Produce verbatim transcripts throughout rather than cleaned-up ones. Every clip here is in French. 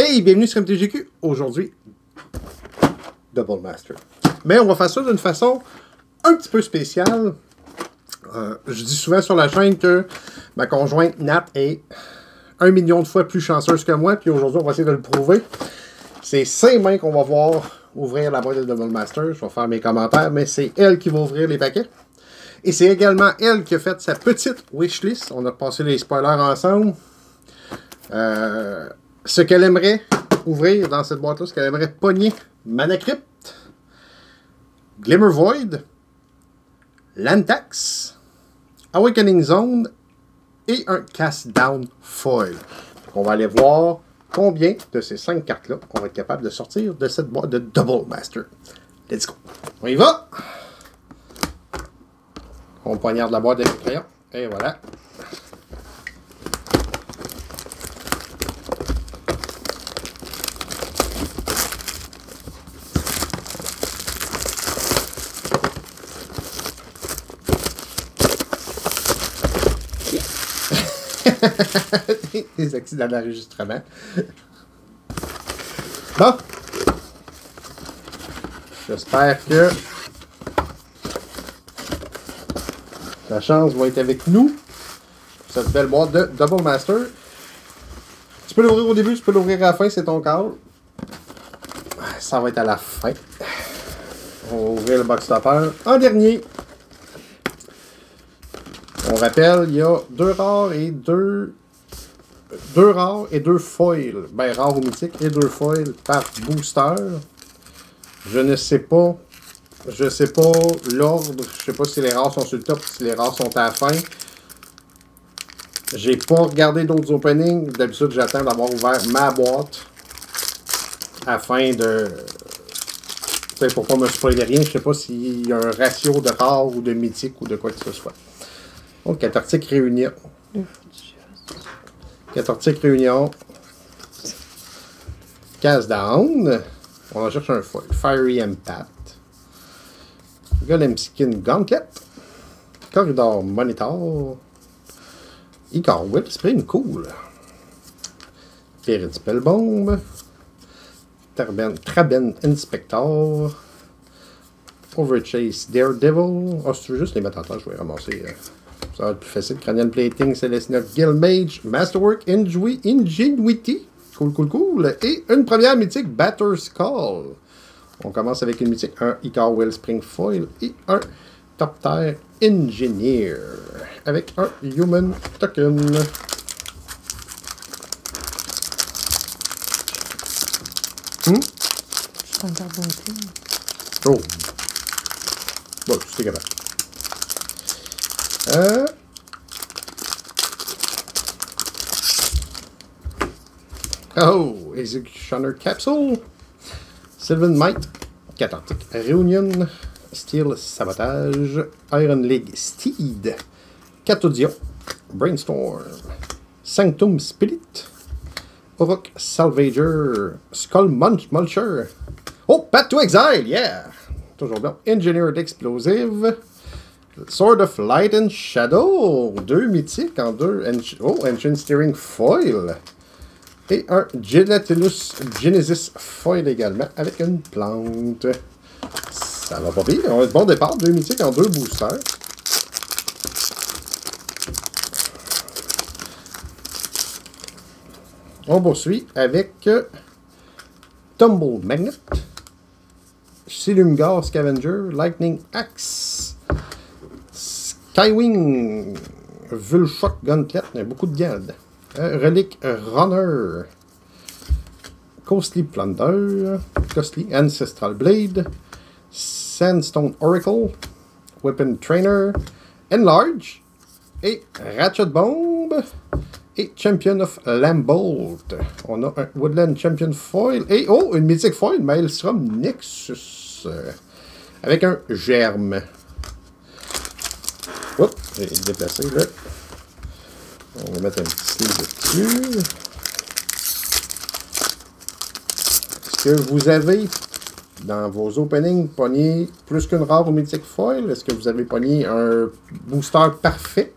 Hey, bienvenue sur M T G Q. Aujourd'hui, Double Master. Mais on va faire ça d'une façon un petit peu spéciale. Euh, je dis souvent sur la chaîne que ma conjointe Nat est un million de fois plus chanceuse que moi. Puis aujourd'hui, on va essayer de le prouver. C'est ses mains qu'on va voir ouvrir la boîte de Double Master. Je vais faire mes commentaires, mais c'est elle qui va ouvrir les paquets. Et c'est également elle qui a fait sa petite wishlist. On a passé les spoilers ensemble. Euh, ce qu'elle aimerait ouvrir dans cette boîte-là, ce qu'elle aimerait pogner: Mana Crypt, Glimmer Void, Lantax, Awakening Zone et un Cast Down foil. Donc on va aller voir combien de ces cinq cartes-là on va être capable de sortir de cette boîte de Double Master. Let's go! On y va! On poignarde la boîte avec le crayon. Et voilà. Des accidents d'enregistrement. Bon. J'espère que la chance va être avec nous. Cette belle boîte de Double Master. Tu peux l'ouvrir au début, tu peux l'ouvrir à la fin, c'est ton call. Ça va être à la fin. On va ouvrir le box topper en dernier. On rappelle, il y a deux rares et deux... Deux rares et deux foils. Ben, rares ou mythiques et deux foils par booster. Je ne sais pas. Je sais pas l'ordre. Je sais pas si les rares sont sur le top, si les rares sont à la fin. J'ai pas regardé d'autres openings. D'habitude, j'attends d'avoir ouvert ma boîte afin de... Tu sais, pour pas me spoiler rien, je sais pas s'il y a un ratio de rares ou de mythiques ou de quoi que ce soit. Donc, Cathartic Reunion. Cathartic Reunion. Cast Down. On en cherche un foil. Fiery Empath. Golem Skin Gauntlet. Corridor Monitor. Ichor Wellspring. Cool. Fiery Empath. Thraben Inspector. Overchase Daredevil. Ah, oh, c'est juste les mettre en temps, je vais ramasser. Euh. Ça va être plus facile. Cranial Plating, Célestineur, Guildmage, Masterwork, Ingenuity. Cool, cool, cool. Et une première mythique, Batterskull. On commence avec une mythique, un Ichor Wellspring Foil et un Top Tier Engineer. Avec un Human Token. Hum? Je t'entends bon. Oh. Bon, c'est capable. Euh... Oh! Exegutioner Capsule. Sylvan Might. Cathartic Reunion. Steel Sabotage. Iron League Steed. Catodion. Brainstorm. Sanctum Spirit. Oroc Salvager. Skull Munch Mulcher. Oh! Path to Exile! Yeah! Toujours bien. Engineered Explosive. Sword of Light and Shadow. Deux mythiques en deux. Oh, Engine Steering Foil. Et un Gelatinous Genesis Foil également avec une plante. Ça va pas pire. On a de bon départ. Deux mythiques en deux boosters. On poursuit avec Tumble Magnet. Silumgar Scavenger. Lightning Axe. Skywing, Vulshock Gauntlet, il y a beaucoup de gardes. Euh, Relic Runner, Costly Plunder, Costly Ancestral Blade, Sandstone Oracle, Weapon Trainer, Enlarge, et Ratchet Bomb, et Champion of Lambolt. On a un Woodland Champion Foil, et oh, une mythique foil, Maelstrom Nexus, euh, avec un germe. Oups, j'ai déplacé là. On va mettre un petit livre dessus. Est-ce que vous avez, dans vos openings, pogné plus qu'une rare ou mythique foil? Est-ce que vous avez pogné un booster parfait?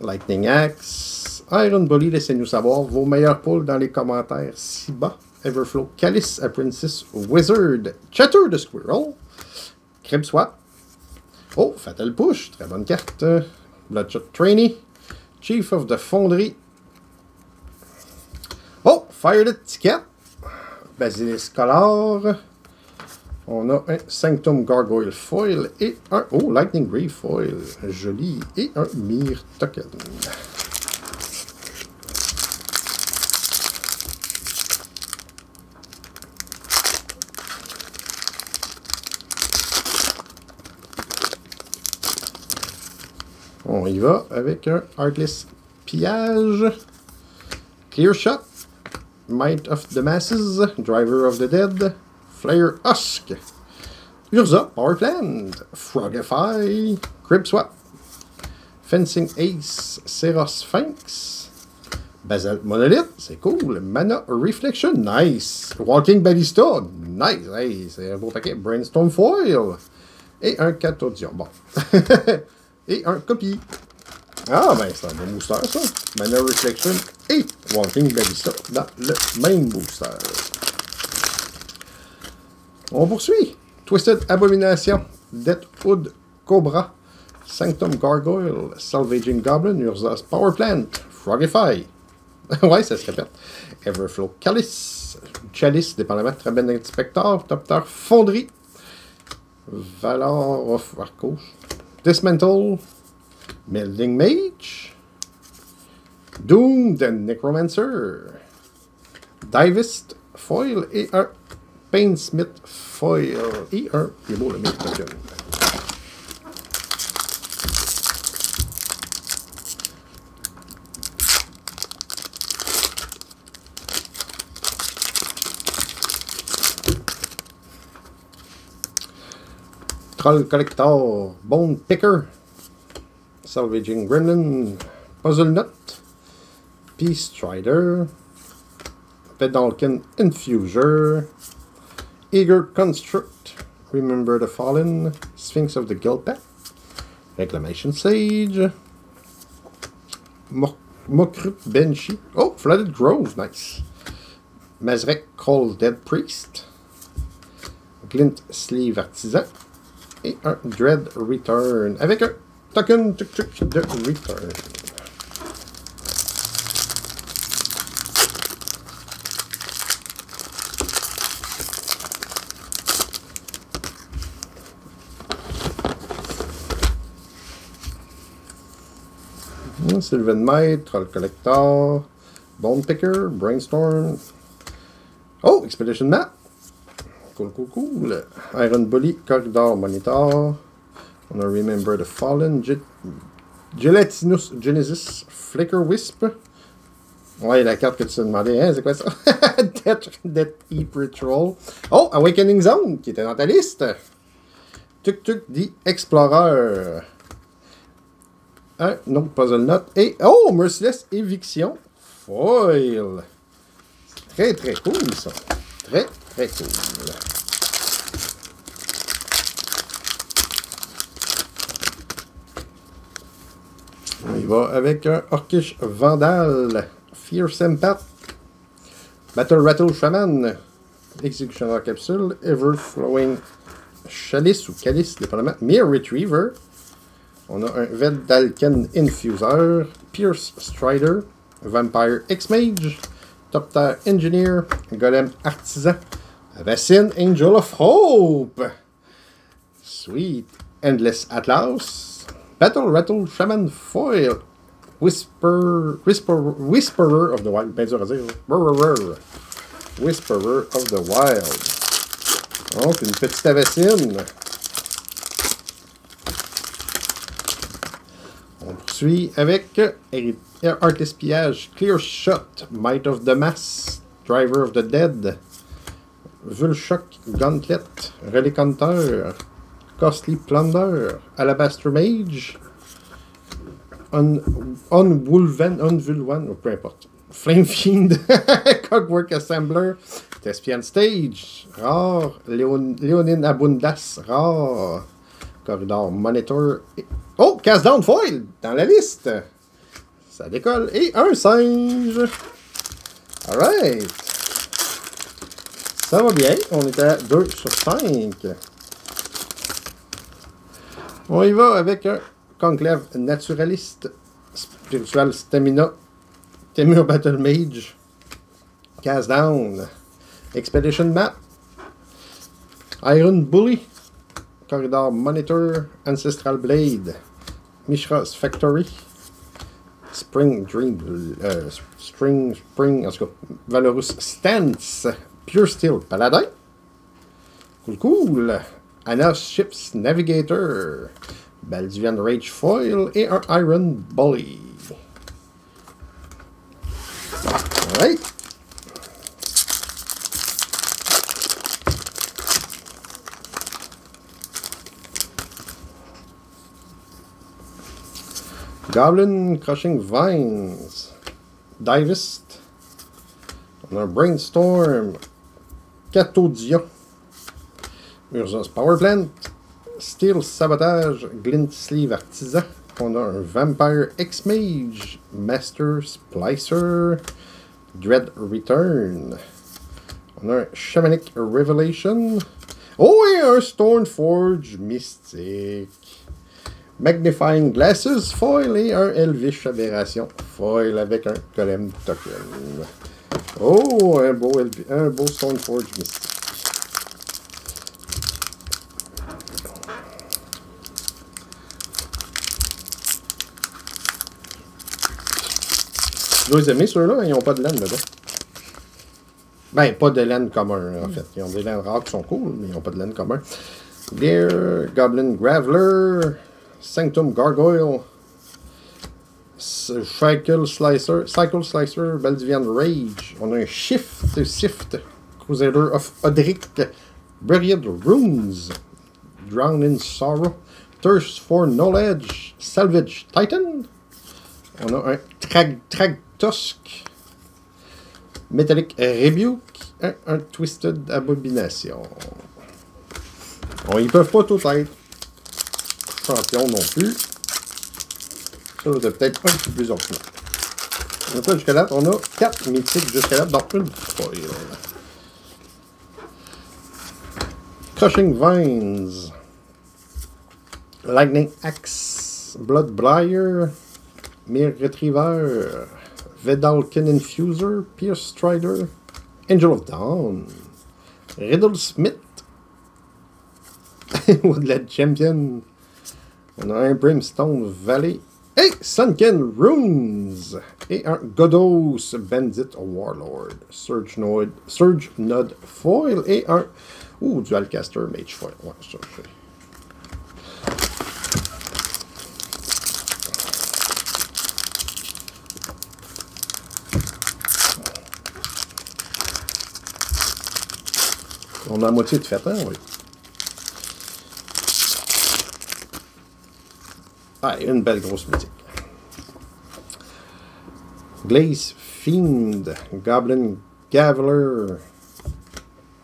Lightning Axe, Iron Bully, laissez-nous savoir vos meilleurs pulls dans les commentaires ci-bas. Everflow, Calice, Apprentice, Wizard, Chatter de Squirrel, Crib Swap. Oh, Fatal Push, très bonne carte. Bloodshot Trainee, Chief of the Fonderie. Oh, Fire the Ticket, Basilisk Color. On a un Sanctum Gargoyle Foil et un... Oh, Lightning Grave Foil. Joli. Et un Mir Token. On y va avec un Heartless Pillage. Clear Shot. Might of the Masses. Driver of the Dead. Flare Husk, Urza, Power Plant, Frogify, Crib Swap, Fencing Ace, Seros Sphinx, Basalt Monolith, c'est cool, Mana Reflection, nice, Walking Ballista, nice, hey, c'est un beau paquet, Brainstorm Foil, et un Catodion, bon, et un Copy. Ah ben c'est un bon booster ça, Mana Reflection et Walking Ballista dans le même booster. On poursuit. Twisted Abomination, Deathwood Cobra, Sanctum Gargoyle, Salvaging Goblin, Urza's Power Plant, Frogify. Ouais, ça se répète. Everflow Calice, Chalice, dépendamment, Thraben Inspector, Topter Fonderie, Valor of Arcos, Dismantle, Melding Mage, Doom the Necromancer, Divest Foil et un Painsmith Foil et un plus beau le Myth Token. Troll Collector, Bone Picker, Salvaging Gremlin, Puzzle Nut, Peace Strider, Pedalkin Infuser, Eager Construct, Remember the Fallen, Sphinx of the Guild Pack, Reclamation Sage, Mokrut Benshi, oh, Flooded Grove, nice, Mazrek Cold Dead Priest, Glint Sleeve Artisan, et un Dread Return, avec un token tuk tuk de Return. Sylvan Might, Troll Collector, Bone Picker, Brainstorm. Oh, Expedition Map. Cool, cool, cool. Iron Bully, Corridor Monitor. On a Remember the Fallen, Ge Gelatinous Genesis, Flicker Wisp. Ouais, la carte que tu te demandais, hein, c'est quoi ça? Death, Death Eater Troll. Oh, Awakening Zone, qui était dans ta liste. Tuk Tuk dit Explorer. Un autre Puzzle Note et... Oh! Merciless Eviction Foil! Très, très cool, ça. Très, très cool. On y va avec un Orcish Vandal, Fiery Empath, Battle Rattle Shaman, Executioner Capsule, Everflowing Chalice ou Calice, dépendamment, Mere Retriever. On a un Vedalken Infuser, Pierce Strider, Vampire X-Mage, Topter Engineer, Golem Artisan, Avacyn Angel of Hope, Sweet Endless Atlas, Battle Rattle Shaman Foil, Whisper, Whisper, Whisperer of the Wild, bien dur à dire, Whisperer of the Wild. Donc une petite Avacyn. Avec Heartless Pillage, Clear Shot, Might of the Mass, Driver of the Dead, Vulshock Gauntlet, Relic Hunter, Costly Plunder, Alabaster Mage, Unwulven, Unvulwan, ou peu importe, Flame Fiend, Cogwork Assembler, Thespian Stage, Rare, Leon, Leonine Abundas, Rare, Corridor Monitor, et... Oh! Cast Down Foil! Dans la liste! Ça décolle. Et un singe. Alright. Ça va bien. On est à deux sur cinq. On y va avec un conclave naturaliste, spiritual stamina, Temur Battle Mage, Cast Down, Expedition Map, Iron Bully, Corridor Monitor, Ancestral Blade, Mishra's Factory, Spring Dream, euh, Spring, Spring, en tout cas, Valorous Stance, Pure Steel Paladin, Cool Cool, Anna's Ship's Navigator, Balduvian Rage Foil et un Iron Bully. Alright. Goblin Crushing Vines, Divest, on a un Brainstorm, Catodion, Urgence Power Plant, Steel Sabotage, Glint Sleeve Artisan, on a un Vampire X-Mage, Master Splicer, Dread Return, on a un Shamanic Revelation, oh et un Stoneforge Mystique, Magnifying Glasses Foil et un Elvish Aberration Foil avec un Golem Token. Oh, un beau, un beau Stoneforge Mystique. Je les aime, ceux-là, ils n'ont pas de laine dedans. Ben, pas de laine commun, en fait. Ils ont des laines rares qui sont cool, mais ils n'ont pas de laine commun. Deer, Goblin Graveler, Sanctum Gargoyle, Cycle Slicer, Cycle Slicer, Balduvian Rage. On a un Shift, Sift, Crusader of Odric, Buried Runes, Drown in Sorrow, Thirst for Knowledge, Salvage Titan. On a un Trag... Trag... Tusk, Metallic Rebuke, un, un Twisted Abomination. Bon, ils peuvent pas tout être champions non plus. Ça, c'est peut-être un petit peu plus optimal. Donc là, jusqu'à là, on a quatre mythiques jusqu'à là, donc une foil. Crushing Vines, Lightning Axe, Blood Briar, Mere Retriever, Vedalkin Infuser, Pierce Strider, Angel of Dawn, Riddle Smith, Woodland Champion, on a un Brimstone Valley, et Sunken Runes, et un Godos Bandit Warlord, Surge Node, Surge Node Foil, et un, ouh, Dualcaster Mage Foil, ouais, ça c'est... On a la moitié de fait, hein, oui. Ah, une belle grosse mythique. Glaze Fiend, Goblin Gaveler,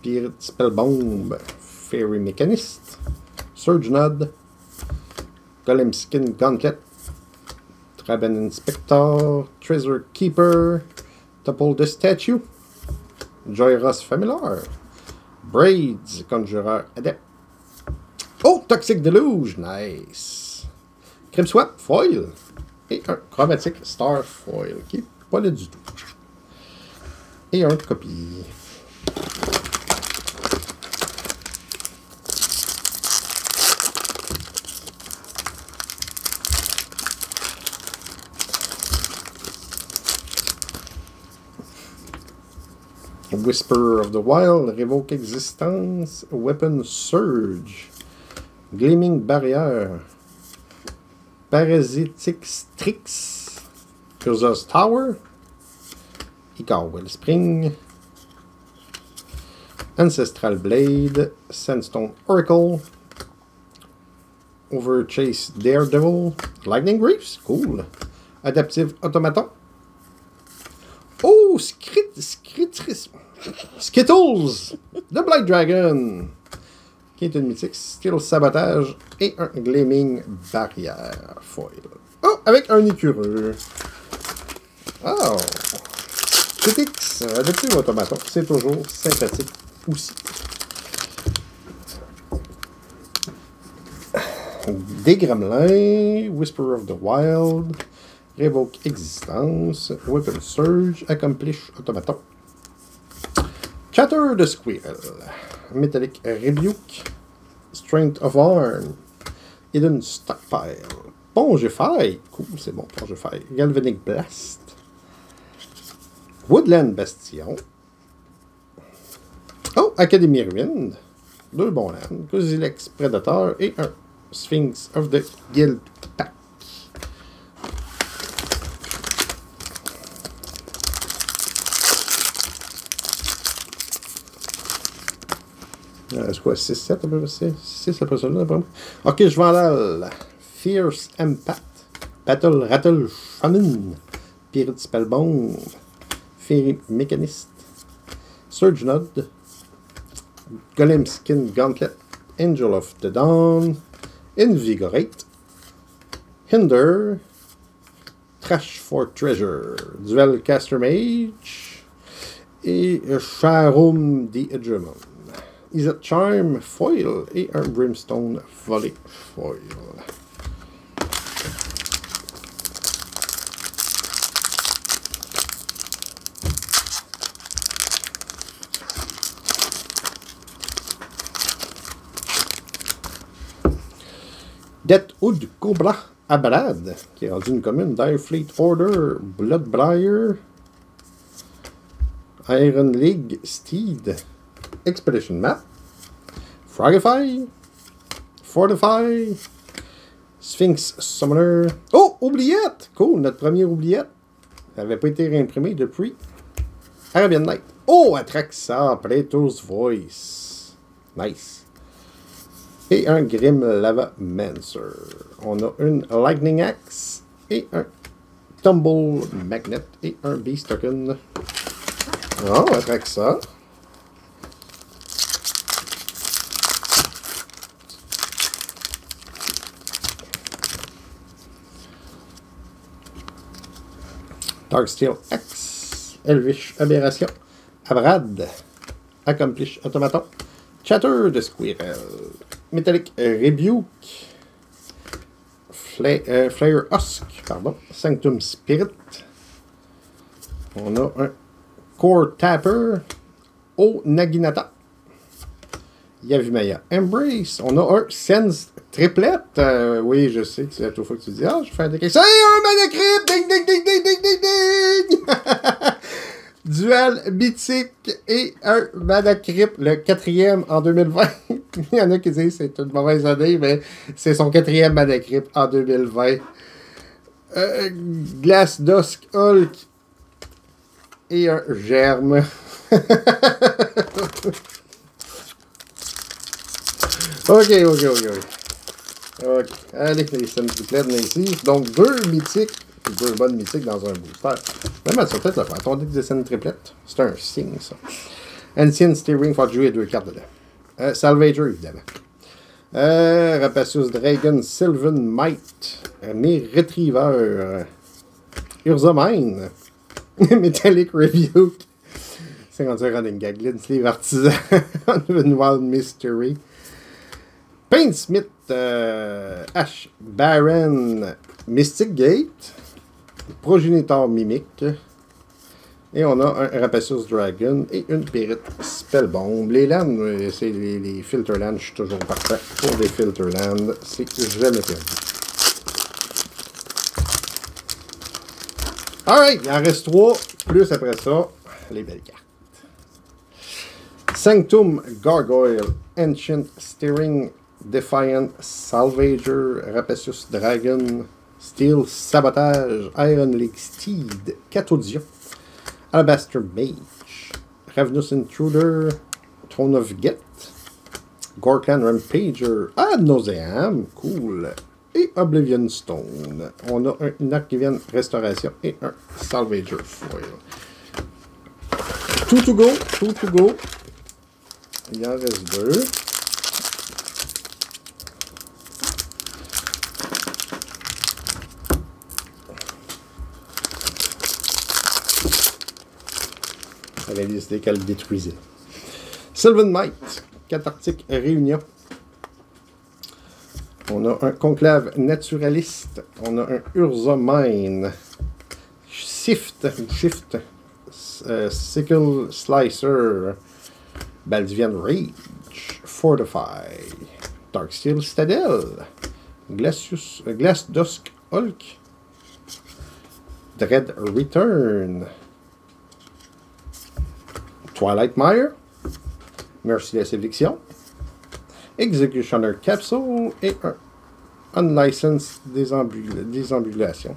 Pirate Spellbomb, Fairy Mechanist, Surge Nod, Golem Skin Gauntlet, Thraben Inspector, Treasure Keeper, Topple the Statue, Joyros Familiar, Braids, Conjureur Adept. Oh, Toxic Deluge, nice. Cribswap, foil. Et un Chromatic Star Foil, qui n'est pas là du tout. Et un copie. Whisper of the Wild, Révoque Existence, Weapon Surge, Gleaming Barrier, Parasitic Strix, Cursors Tower, Ichor Wellspring, Ancestral Blade, Sandstone Oracle, Overchase Daredevil, Lightning Reefs, cool, Adaptive Automaton, oh, Skrit, Skritris, Skittles, The Black Dragon, qui est une mythique, Steel Sabotage et un Gleaming Barrière Foil. Oh, avec un écureux. Oh! Critics, adoptez votre maton, c'est toujours sympathique aussi. Des Gremlins, Whisper of the Wild, Révoque Existence, Weapon Surge, Accomplish Automaton. Chatter de Squirrel, Metallic Rebuke, Strength of Arm, Hidden Stockpile, Pongify, cool, c'est bon, Pongify, Galvanic Blast, Woodland Bastion, oh, Académie Ruine, deux bons lands, Cosilex Predator et un Sphinx of the Guild Pack. C'est quoi, six sept à peu près? six après ça, là, vraiment. Ok, je vais en l'air. Fierce Empath, Battle Rattle Shaman, Pirate Spellbone, Fiery Mécaniste, Surge Node, Golem Skin Gauntlet, Angel of the Dawn, Invigorate, Hinder, Trash for Treasure, Duel Caster Mage et Charum the Edgermon. Isat Charm Foil et un Brimstone Volley Foil. Deathwood Cobra à balade, qui est rendu une commune, Direfleet Order, Bloodbriar, Iron League Steed, Expedition Map, Frogify, Fortify, Sphinx Summoner. Oh! Oubliette! Cool! Notre premier oubliette. Ça n'avait pas été réimprimé depuis Arabian Night. Oh! Atraxa, Praetor's Voice. Nice. Et un Grim Lava Mancer. On a une Lightning Axe et un Tumble Magnet et un Beast Token. Oh! Atraxa. Dark Steel Axe, Elvish Aberration, Abrad, Accomplish Automaton, Chatter de Squirrel, Metallic Rebuke, Flare, euh, Flare Husk, pardon, Sanctum Spirit, on a un Core Tapper, O Naginata, Yavimaya Embrace, on a un Sense Triplette, euh, oui je sais, c'est la toute fois que tu dis, ah je fais un décret, c'est un Mana Crypt, ding ding ding ding ding ding ding, duel mythique et un Mana Crypt, le quatrième en deux mille vingt, il y en a qui disent c'est une mauvaise année, mais c'est son quatrième Mana Crypt en deux mille vingt, euh, Glass Dusk Hulk et un germe. Ok, ok, ok, ok. Ok, allez, les systèmes triplets de ici. Donc, deux mythiques, deux bonnes mythiques dans un booster. Même, ça peut-être le faire. Ton deck de scène triplette, c'est un signe, ça. Ancient Steering, il faut jouer deux cartes dedans. Euh, Salvager, évidemment. Euh, Rapacious Dragon, Sylvan Might, mes Retrieveurs, Urza Mine, Metallic Rebuke, c'est rendu un running gag, Linsleeve Artisan, Wild Mystery, Painsmith, euh, Ash Baron, Mystic Gate, Progenitor Mimic, et on a un Rapacious Dragon et une Pirate Spellbomb. Les lands, c'est les, les Filterlands, je suis toujours parfait pour des Filterlands, c'est jamais perdu. Alright, il en reste trois, plus après ça, les belles cartes. Sanctum Gargoyle, Ancient Steering, Defiant Salvager, Rapacious Dragon, Steel Sabotage, Iron League Steed, Catodion, Alabaster Mage, Ravenous Intruder, Throne of Get, Gorkland Rampager, Ad Nauseam, cool, et Oblivion Stone. On a un, une Archivian Restauration et un Salvager Foil. Tout to go, tout to go. Il en reste deux. réaliser qu'elle détruisait. Sylvan Might, Cathartic Reunion. On a un Conclave Naturaliste. On a un Urza Mine. Shift, Shift, uh, Sickle Slicer. Baldivian Rage. Fortify. Darksteel Citadel. Glacius, uh, Glass Dusk Hulk. Dread Return. Twilight Mire. Merciless Eviction. Executioner Capsule et un Unlicensed Désambula Désambulation.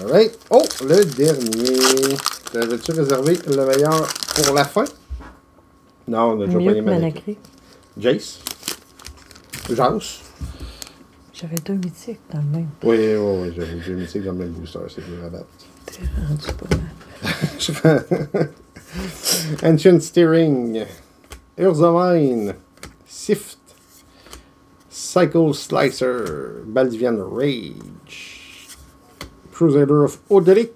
Alright. Oh, le dernier. T'avais-tu réservé le meilleur pour la fin? Non, on n'a déjà pas les manacrés. Jace. Jace. J'avais deux mythiques dans le même. Oui, oui, oui, j'avais deux mythiques dans le même booster. C'est dur à battre. T'es rendu pas mal. Ancient Steering, Urzamine, Sift, Psycho Slicer, Baldivian Rage, Crusader of Odelic,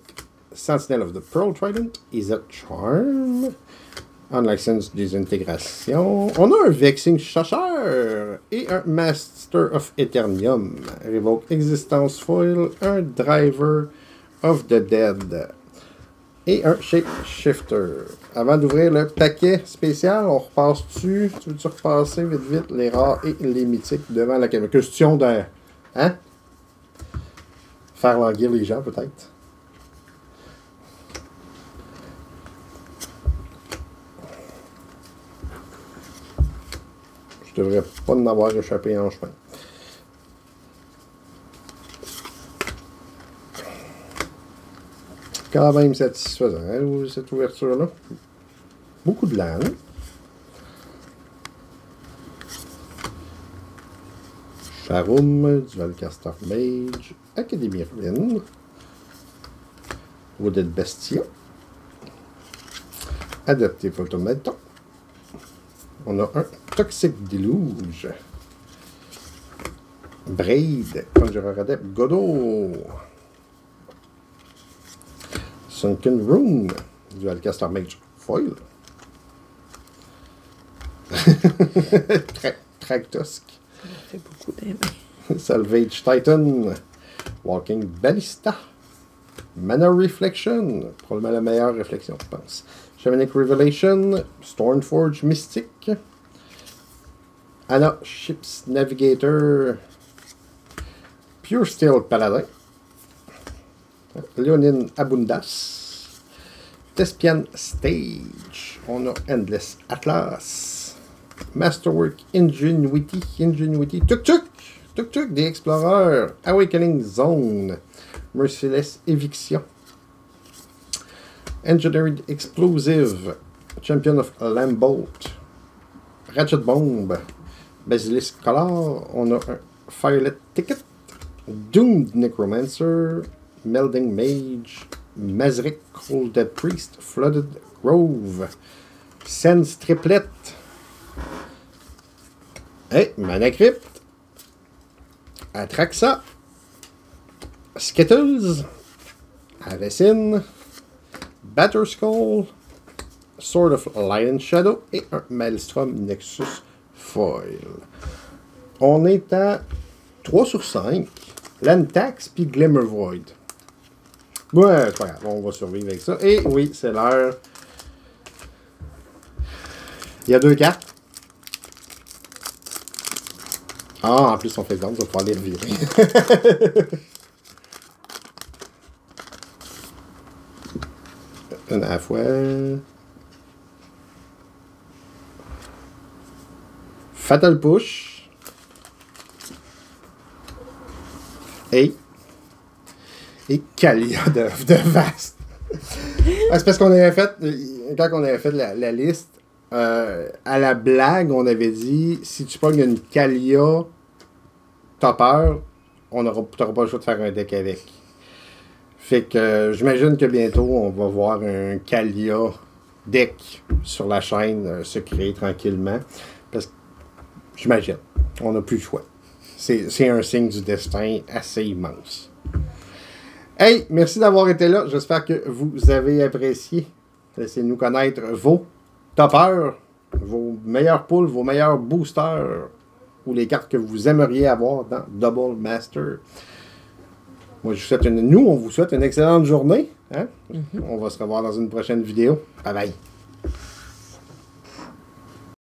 Sentinel of the Pearl Trident, Izzet Charm, Unlicensed Désintégration. On a un Vexing Chasseur et un Master of Eternium. Révoque Existence Foil, un Driver of the Dead. Et un Shape Shifter. Avant d'ouvrir le paquet spécial, on repasse dessus. Tu veux-tu repasser vite vite les rares et les mythiques devant la caméra? Question de... Hein? Faire languir les gens, peut-être. Je devrais pas en avoir échappé en chemin. Quand même satisfaisant, hein, cette ouverture-là. Beaucoup de lame. Charoum, Duval Caster Mage, Académie Ruine, Wooded Bestia, Adaptive Automaton. On a un Toxic Deluge, Braid, Conjureur Adept, Godot. Sunken Room, Dual Caster Mage Foil. Tra Tractusk. Ça fait beaucoup d'aimer. Salvage Titan. Walking Ballista. Mana Reflection. Probablement la meilleure réflexion, je pense. Shamanic Revelation. Stormforge Mystique. Anna Ships Navigator. Pure Steel Paladin. Léonine Abundas, Thespian Stage, on a Endless Atlas, Masterwork Ingenuity, Ingenuity, Tuk-Tuk, Tuk-Tuk des Exploreurs, Awakening Zone, Merciless Eviction, Engineered Explosive, Champion of Lambolt, Ratchet Bomb, Basilisk Collar, on a un Firelit Ticket, Doomed Necromancer, Melding Mage, Mazrik, Cold Dead Priest, Flooded Grove, Sense Triplet. Hey, Mana Crypt. Atraxa. Skittles. Avacyn. Batterskull. Sword of Light and Shadow. Et un Maelstrom Nexus Foil. On est à trois sur cinq. Lantax puis Glimmer Void. Ouais, c'est pas grave, on va survivre avec ça. Et oui, c'est l'heure. Il y a deux cartes. Ah, en plus, on fait exemple, on va pouvoir les revirer. Une à la fois. Fatal Push. Et. Et Calia de, de Vaste. Ah, c'est parce qu'on avait fait, quand on avait fait la, la liste, euh, à la blague, on avait dit, si tu pognes une Calia topper, on n'aura pas le choix de faire un deck avec. Fait que euh, j'imagine que bientôt, on va voir un Calia deck sur la chaîne euh, se créer tranquillement. Parce que j'imagine, on n'a plus le choix. C'est un signe du destin assez immense. Hey, merci d'avoir été là. J'espère que vous avez apprécié. Laissez-nous connaître vos toppers, vos meilleurs pulls, vos meilleurs boosters ou les cartes que vous aimeriez avoir dans Double Master. Moi, je vous souhaite une... Nous, on vous souhaite une excellente journée. Hein? Mm-hmm. On va se revoir dans une prochaine vidéo. Bye bye.